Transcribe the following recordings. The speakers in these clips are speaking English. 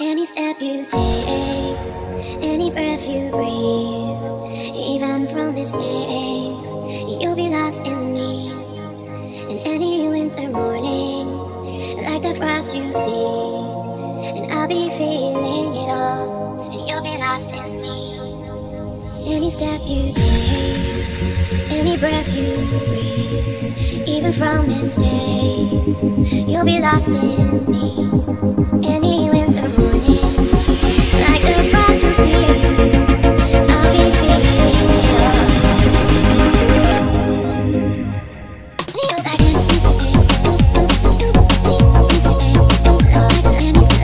Any step you take, any breath you breathe, even from mistakes, you'll be lost in me. In any winter morning, like the frost you see, and I'll be feeling it all, and you'll be lost in me. Any step you take, any breath you breathe, even from mistakes, you'll be lost in me. Any winter morning, like the frost you see, I'll be feeling you. You're like an insect, like an insect.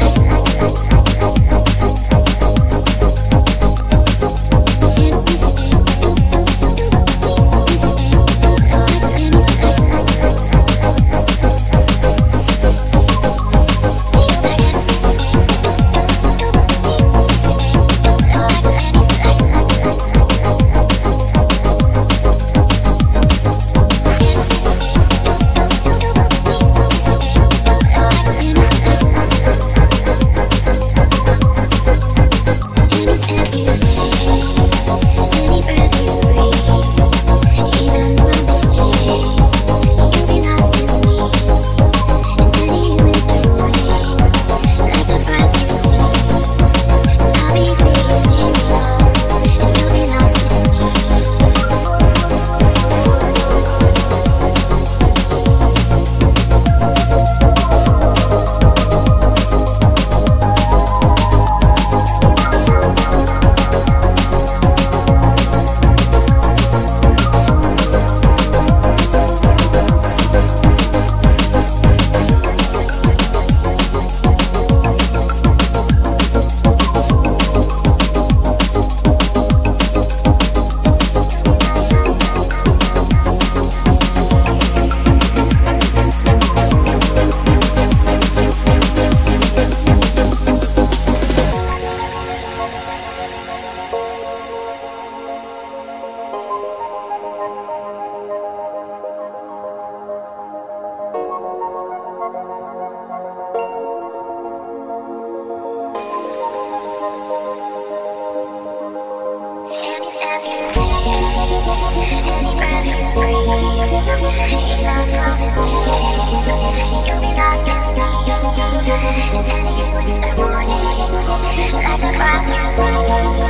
Like a cross,